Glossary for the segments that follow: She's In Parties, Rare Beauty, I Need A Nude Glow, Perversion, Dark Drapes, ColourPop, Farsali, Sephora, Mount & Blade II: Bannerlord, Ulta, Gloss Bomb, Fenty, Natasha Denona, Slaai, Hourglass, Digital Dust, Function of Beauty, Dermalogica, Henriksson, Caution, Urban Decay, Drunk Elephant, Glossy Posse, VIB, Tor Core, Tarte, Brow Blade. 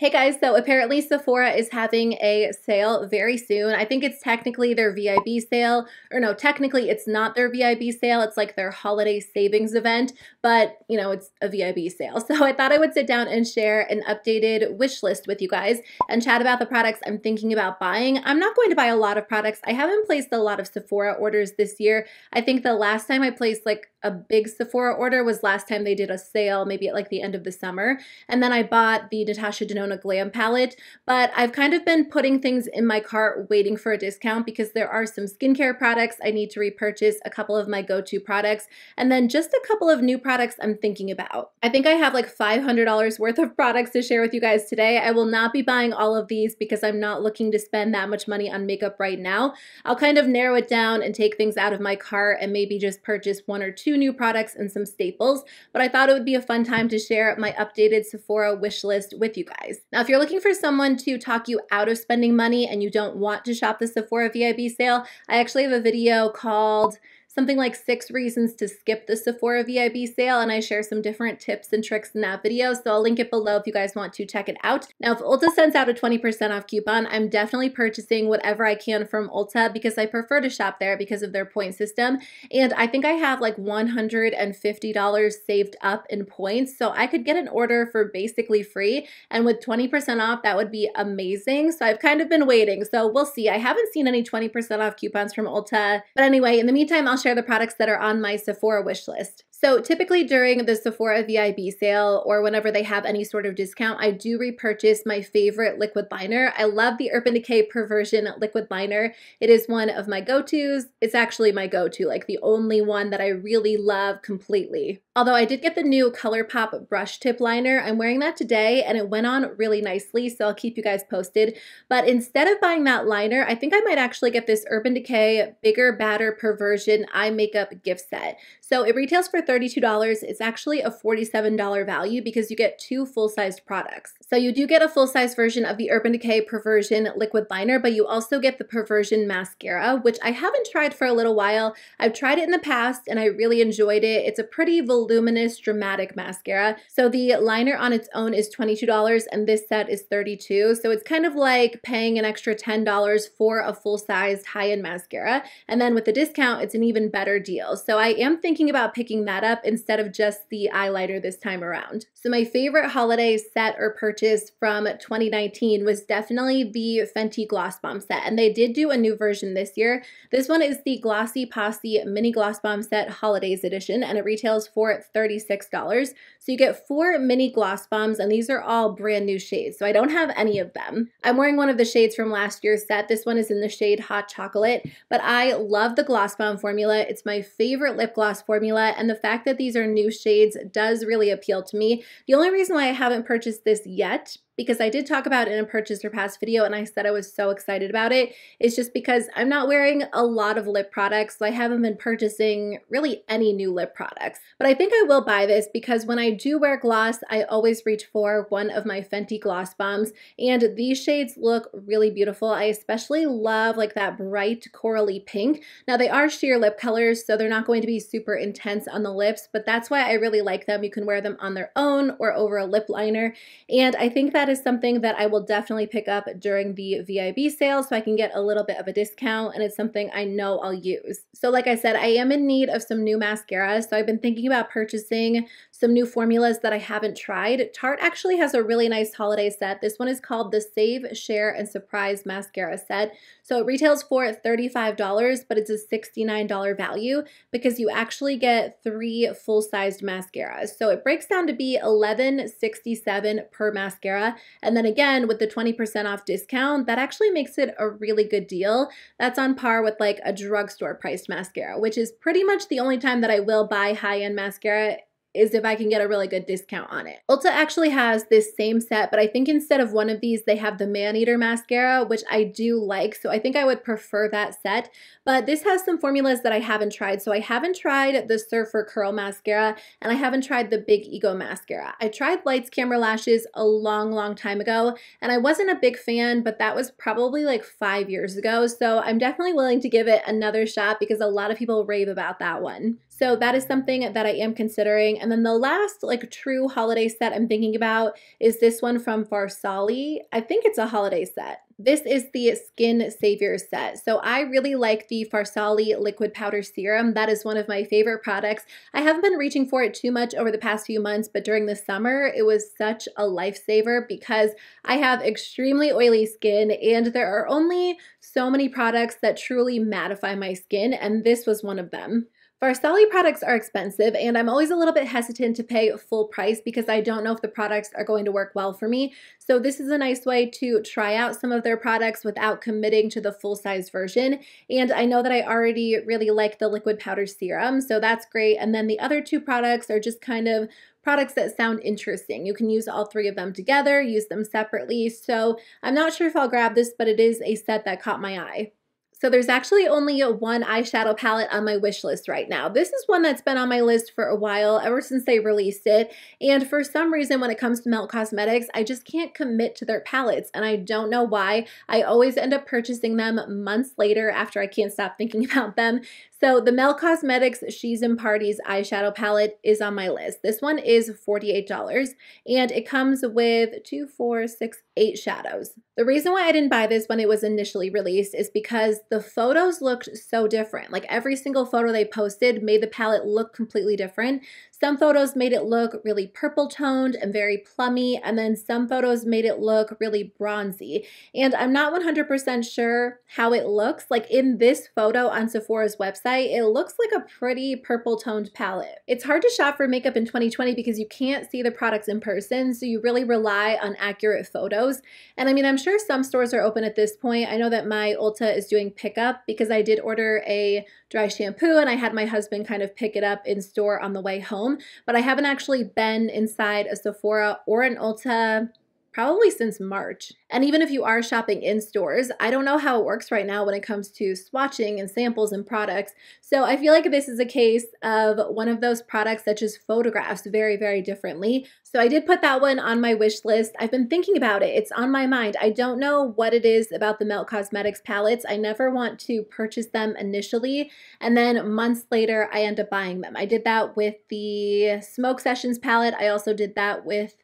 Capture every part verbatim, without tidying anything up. Hey guys, so apparently Sephora is having a sale very soon. I think it's technically their V I B sale, or no, technically it's not their V I B sale. It's like their holiday savings event, but you know, it's a V I B sale. So I thought I would sit down and share an updated wish list with you guys and chat about the products I'm thinking about buying. I'm not going to buy a lot of products. I haven't placed a lot of Sephora orders this year. I think the last time I placed like a big Sephora order was last time they did a sale, maybe at like the end of the summer. And then I bought the Natasha Denona a glam palette, but I've kind of been putting things in my cart waiting for a discount because there are some skincare products I need to repurchase, a couple of my go-to products, and then just a couple of new products I'm thinking about. I think I have like five hundred dollars worth of products to share with you guys today. I will not be buying all of these because I'm not looking to spend that much money on makeup right now. I'll kind of narrow it down and take things out of my cart and maybe just purchase one or two new products and some staples, but I thought it would be a fun time to share my updated Sephora wish list with you guys. Now, if you're looking for someone to talk you out of spending money and you don't want to shop the Sephora V I B sale, I actually have a video called something like six reasons to skip the Sephora V I B sale, and I share some different tips and tricks in that video, so I'll link it below if you guys want to check it out. Now, if Ulta sends out a twenty percent off coupon, I'm definitely purchasing whatever I can from Ulta because I prefer to shop there because of their point system, and I think I have like one hundred fifty dollars saved up in points, so I could get an order for basically free, and with twenty percent off, that would be amazing, so I've kind of been waiting, so we'll see. I haven't seen any twenty percent off coupons from Ulta, but anyway, in the meantime, I'll share the products that are on my Sephora wish list. So typically during the Sephora V I B sale or whenever they have any sort of discount, I do repurchase my favorite liquid liner. I love the Urban Decay Perversion liquid liner. It is one of my go-tos. It's actually my go-to, like the only one that I really love completely. Although I did get the new ColourPop brush tip liner. I'm wearing that today and it went on really nicely, so I'll keep you guys posted. But instead of buying that liner, I think I might actually get this Urban Decay Bigger Badder Perversion Eye Makeup Gift Set. So it retails for thirty-two dollars. It's actually a forty-seven dollar value because you get two full-sized products. So you do get a full-size version of the Urban Decay Perversion liquid liner, but you also get the Perversion mascara, which I haven't tried for a little while. I've tried it in the past and I really enjoyed it. It's a pretty voluminous, dramatic mascara. So the liner on its own is twenty-two dollars and this set is thirty-two dollars. So it's kind of like paying an extra ten dollars for a full-sized high-end mascara. And then with the discount, it's an even better deal. So I am thinking about picking that up instead of just the eyeliner this time around. So my favorite holiday set or purchase from twenty nineteen was definitely the Fenty Gloss Bomb set, and they did do a new version this year. This one is the Glossy Posse Mini Gloss Bomb Set Holidays Edition, and it retails for thirty-six dollars. So you get four mini gloss bombs, and these are all brand new shades, so I don't have any of them. I'm wearing one of the shades from last year's set. This one is in the shade Hot Chocolate, but I love the Gloss Bomb formula. It's my favorite lip gloss formula, and the fact The fact that these are new shades does really appeal to me. The only reason why I haven't purchased this yet, because I did talk about it in a purchase or pass video and I said I was so excited about it, is just because I'm not wearing a lot of lip products, so I haven't been purchasing really any new lip products. But I think I will buy this because when I do wear gloss, I always reach for one of my Fenty Gloss Bombs, and these shades look really beautiful. I especially love like that bright corally pink. Now they are sheer lip colors, so they're not going to be super intense on the lips, but that's why I really like them. You can wear them on their own or over a lip liner, and I think that is something that I will definitely pick up during the V I B sale so I can get a little bit of a discount, and it's something I know I'll use. So like I said, I am in need of some new mascara, so I've been thinking about purchasing some new formulas that I haven't tried. Tarte actually has a really nice holiday set. This one is called the Save, Share, and Surprise Mascara Set. So it retails for thirty-five dollars, but it's a sixty-nine dollar value because you actually get three full-sized mascaras. So it breaks down to be eleven sixty-seven per mascara. And then again, with the twenty percent off discount, that actually makes it a really good deal. That's on par with like a drugstore priced mascara, which is pretty much the only time that I will buy high-end mascara, is if I can get a really good discount on it. Ulta actually has this same set, but I think instead of one of these, they have the Maneater mascara, which I do like, so I think I would prefer that set. But this has some formulas that I haven't tried. So I haven't tried the Surfer Curl mascara, and I haven't tried the Big Ego mascara. I tried Lights Camera Lashes a long, long time ago, and I wasn't a big fan, but that was probably like five years ago, so I'm definitely willing to give it another shot because a lot of people rave about that one. So that is something that I am considering. And then the last like true holiday set I'm thinking about is this one from Farsali. I think it's a holiday set. This is the Skin Saviors set. So I really like the Farsali Liquid Powder Serum. That is one of my favorite products. I haven't been reaching for it too much over the past few months, but during the summer, it was such a lifesaver because I have extremely oily skin and there are only so many products that truly mattify my skin, and this was one of them. Farsali products are expensive and I'm always a little bit hesitant to pay full price because I don't know if the products are going to work well for me. So this is a nice way to try out some of their products without committing to the full-size version. And I know that I already really like the liquid powder serum, so that's great. And then the other two products are just kind of products that sound interesting. You can use all three of them together, use them separately. So I'm not sure if I'll grab this, but it is a set that caught my eye. So there's actually only one eyeshadow palette on my wish list right now. This is one that's been on my list for a while, ever since they released it. And for some reason, when it comes to Melt Cosmetics, I just can't commit to their palettes. And I don't know why. I always end up purchasing them months later after I can't stop thinking about them. So the Melt Cosmetics She's In Parties eyeshadow palette is on my list. This one is forty-eight dollars and it comes with two, four, six, eight shadows. The reason why I didn't buy this when it was initially released is because the photos looked so different. Like every single photo they posted made the palette look completely different. Some photos made it look really purple toned and very plummy, and then some photos made it look really bronzy. And I'm not one hundred percent sure how it looks. Like in this photo on Sephora's website, it looks like a pretty purple toned palette. It's hard to shop for makeup in twenty twenty because you can't see the products in person, so you really rely on accurate photos. And I mean, I'm sure some stores are open at this point. I know that my Ulta is doing pickup because I did order a dry shampoo and I had my husband kind of pick it up in store on the way home, but I haven't actually been inside a Sephora or an Ulta probably since March. And even if you are shopping in stores, I don't know how it works right now when it comes to swatching and samples and products. So I feel like this is a case of one of those products that just photographs very, very differently. So I did put that one on my wish list. I've been thinking about it. It's on my mind. I don't know what it is about the Melt Cosmetics palettes. I never want to purchase them initially, and then months later, I end up buying them. I did that with the Smoke Sessions palette. I also did that with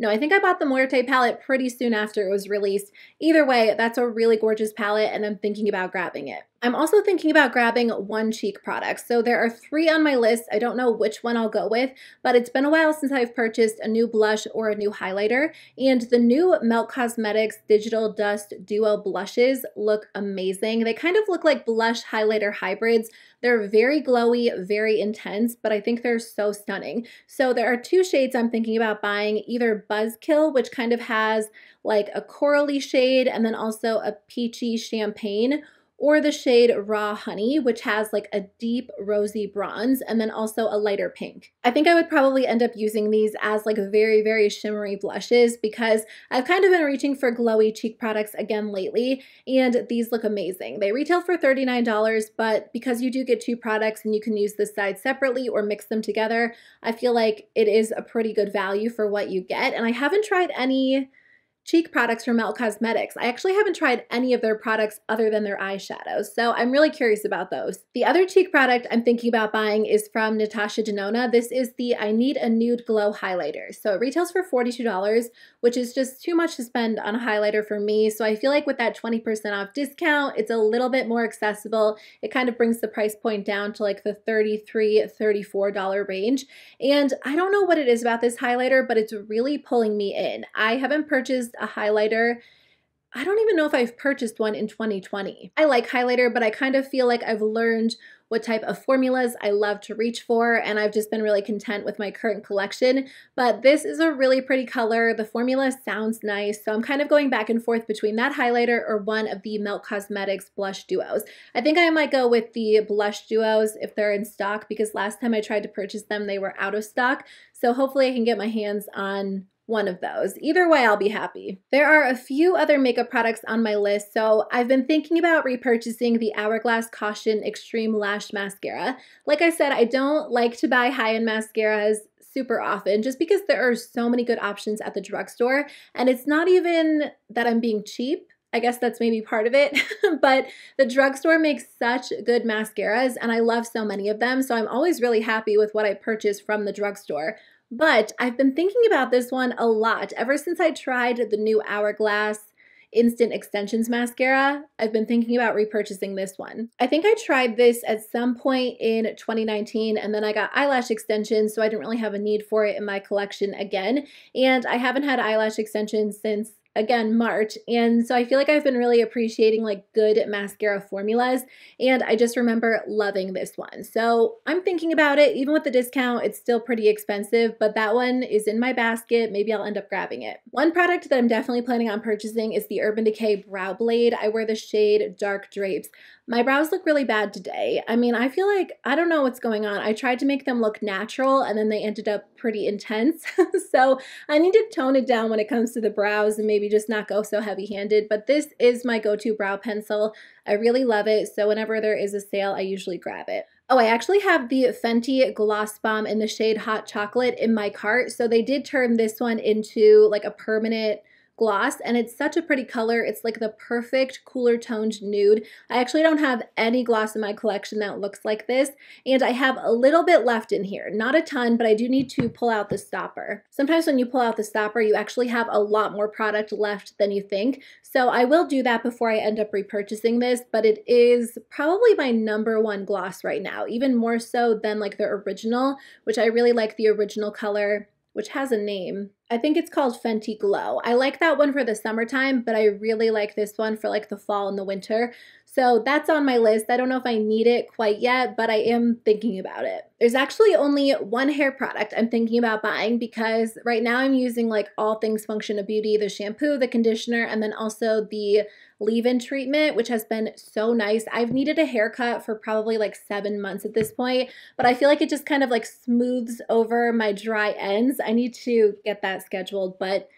No, I think I bought the Muerte palette pretty soon after it was released. Either way, that's a really gorgeous palette and I'm thinking about grabbing it. I'm also thinking about grabbing one cheek products. So there are three on my list. I don't know which one I'll go with, but it's been a while since I've purchased a new blush or a new highlighter. And the new Melt Cosmetics Digital Dust Duo Blushes look amazing. They kind of look like blush highlighter hybrids. They're very glowy, very intense, but I think they're so stunning. So there are two shades I'm thinking about buying, either Buzzkill, which kind of has like a corally shade and then also a peachy champagne, or the shade Raw Honey, which has like a deep rosy bronze and then also a lighter pink. I think I would probably end up using these as like very, very shimmery blushes because I've kind of been reaching for glowy cheek products again lately, and these look amazing. They retail for thirty-nine dollars, but because you do get two products and you can use this side separately or mix them together, I feel like it is a pretty good value for what you get. And I haven't tried any cheek products from Melt Cosmetics. I actually haven't tried any of their products other than their eyeshadows, so I'm really curious about those. The other cheek product I'm thinking about buying is from Natasha Denona. This is the I Need a Nude Glow Highlighter. So it retails for forty-two dollars, which is just too much to spend on a highlighter for me, so I feel like with that twenty percent off discount, it's a little bit more accessible. It kind of brings the price point down to like the thirty-three, thirty-four dollar range, and I don't know what it is about this highlighter, but it's really pulling me in. I haven't purchased a highlighter. I don't even know if I've purchased one in twenty twenty. I like highlighter, but I kind of feel like I've learned what type of formulas I love to reach for, and I've just been really content with my current collection. But this is a really pretty color. The formula sounds nice, so I'm kind of going back and forth between that highlighter or one of the Melt Cosmetics blush duos. I think I might go with the blush duos if they're in stock, because last time I tried to purchase them, they were out of stock. So hopefully I can get my hands on one of those. Either way, I'll be happy. There are a few other makeup products on my list, so I've been thinking about repurchasing the Hourglass Caution Extreme Lash Mascara. Like I said, I don't like to buy high-end mascaras super often just because there are so many good options at the drugstore, and it's not even that I'm being cheap. I guess that's maybe part of it, but the drugstore makes such good mascaras and I love so many of them, so I'm always really happy with what I purchase from the drugstore. But I've been thinking about this one a lot ever since I tried the new Hourglass Instant Extensions mascara. I've been thinking about repurchasing this one. I think I tried this at some point in twenty nineteen and then I got eyelash extensions, so I didn't really have a need for it in my collection again, and I haven't had eyelash extensions since, again, March, and so I feel like I've been really appreciating like good mascara formulas, and I just remember loving this one. So I'm thinking about it. Even with the discount, it's still pretty expensive, but that one is in my basket. Maybe I'll end up grabbing it. One product that I'm definitely planning on purchasing is the Urban Decay Brow Blade. I wear the shade Dark Drapes. My brows look really bad today. I mean, I feel like, I don't know what's going on. I tried to make them look natural and then they ended up pretty intense. So I need to tone it down when it comes to the brows and maybe just not go so heavy-handed, but this is my go-to brow pencil. I really love it, so whenever there is a sale, I usually grab it. Oh, I actually have the Fenty Gloss Bomb in the shade Hot Chocolate in my cart, so they did turn this one into like a permanent gloss, and it's such a pretty color. It's like the perfect cooler toned nude. I actually don't have any gloss in my collection that looks like this, and I have a little bit left in here. Not a ton, but I do need to pull out the stopper. Sometimes when you pull out the stopper, you actually have a lot more product left than you think, so I will do that before I end up repurchasing this, but it is probably my number one gloss right now, even more so than like the original, which I really like the original color, which has a name. I think it's called Fenty Glow. I like that one for the summertime, but I really like this one for like the fall and the winter. So that's on my list. I don't know if I need it quite yet, but I am thinking about it. There's actually only one hair product I'm thinking about buying because right now I'm using like all things Function of Beauty, the shampoo, the conditioner, and then also the leave-in treatment, which has been so nice. I've needed a haircut for probably like seven months at this point, but I feel like it just kind of like smooths over my dry ends. I need to get that scheduled, but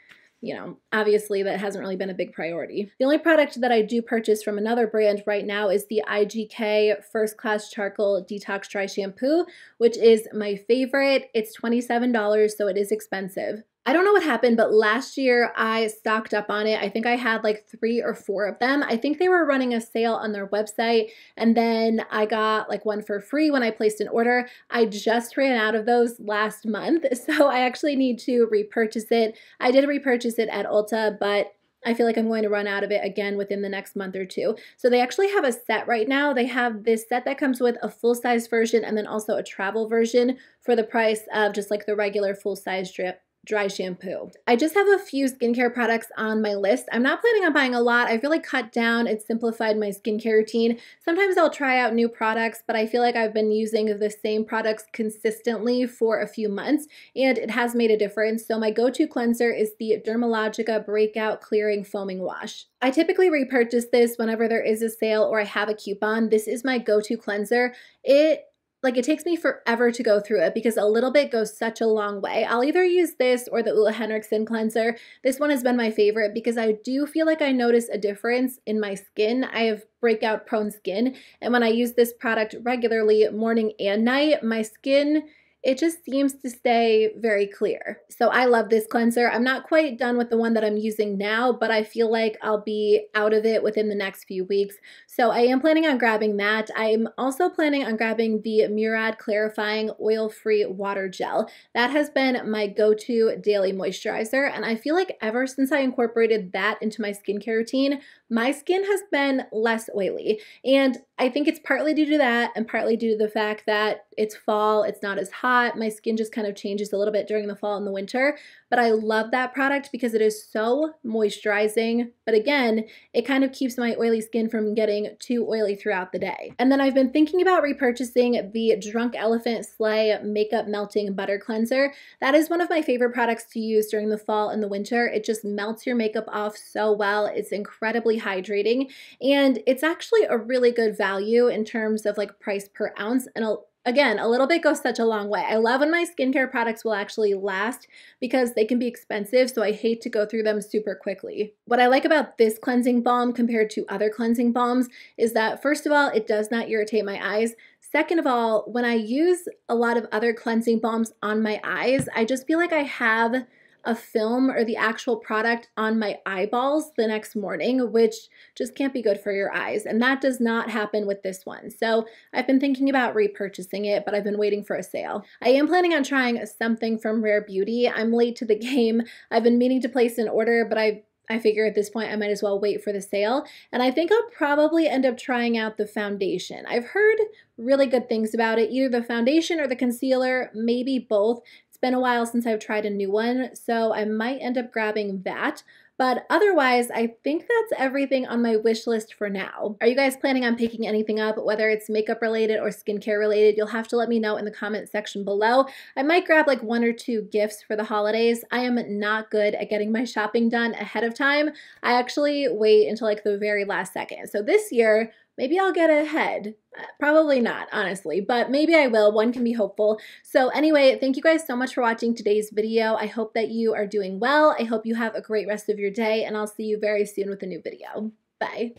you know, obviously that hasn't really been a big priority. The only product that I do purchase from another brand right now is the I G K First Class Charcoal Detox Dry Shampoo, which is my favorite. It's twenty-seven dollars, so it is expensive. I don't know what happened, but last year I stocked up on it. I think I had like three or four of them. I think they were running a sale on their website, and then I got like one for free when I placed an order. I just ran out of those last month, so I actually need to repurchase it. I did repurchase it at Ulta, but I feel like I'm going to run out of it again within the next month or two. So they actually have a set right now. They have this set that comes with a full-size version and then also a travel version for the price of just like the regular full-size drip. dry shampoo. I just have a few skincare products on my list. I'm not planning on buying a lot. I've really cut down and simplified my skincare routine. Sometimes I'll try out new products, but I feel like I've been using the same products consistently for a few months, and it has made a difference. So my go-to cleanser is the Dermalogica Breakout Clearing Foaming Wash. I typically repurchase this whenever there is a sale or I have a coupon. This is my go-to cleanser. It Like it takes me forever to go through it because a little bit goes such a long way. I'll either use this or the Henriksson cleanser. This one has been my favorite because I do feel like I notice a difference in my skin. I have breakout prone skin, and when I use this product regularly, morning and night, my skin, it just seems to stay very clear. So I love this cleanser. I'm not quite done with the one that I'm using now, but I feel like I'll be out of it within the next few weeks. So I am planning on grabbing that. I'm also planning on grabbing the Murad Clarifying Oil-Free Water Gel. That has been my go-to daily moisturizer, and I feel like ever since I incorporated that into my skincare routine, my skin has been less oily. And I think it's partly due to that and partly due to the fact that it's fall, it's not as hot. My skin just kind of changes a little bit during the fall and the winter, but I love that product because it is so moisturizing, but again, it kind of keeps my oily skin from getting too oily throughout the day. And then I've been thinking about repurchasing the Drunk Elephant Slaai Makeup Melting Butter Cleanser. That is one of my favorite products to use during the fall and the winter. It just melts your makeup off so well. It's incredibly hydrating, and it's actually a really good value in terms of like price per ounce, and a Again, a little bit goes such a long way. I love when my skincare products will actually last because they can be expensive, so I hate to go through them super quickly. What I like about this cleansing balm compared to other cleansing balms is that, first of all, it does not irritate my eyes. Second of all, when I use a lot of other cleansing balms on my eyes, I just feel like I have a film or the actual product on my eyeballs the next morning, which just can't be good for your eyes. And that does not happen with this one. So I've been thinking about repurchasing it, but I've been waiting for a sale. I am planning on trying something from Rare Beauty. I'm late to the game. I've been meaning to place an order, but I've I figure at this point I might as well wait for the sale. And I think I'll probably end up trying out the foundation. I've heard really good things about it, either the foundation or the concealer, maybe both. It's been a while since I've tried a new one, so I might end up grabbing that. But otherwise, I think that's everything on my wish list for now. Are you guys planning on picking anything up, whether it's makeup related or skincare related? You'll have to let me know in the comment section below. I might grab like one or two gifts for the holidays. I am not good at getting my shopping done ahead of time. I actually wait until like the very last second. So this year, maybe I'll get ahead. Probably not, honestly, but maybe I will. One can be hopeful. So anyway, thank you guys so much for watching today's video. I hope that you are doing well. I hope you have a great rest of your day, and I'll see you very soon with a new video. Bye.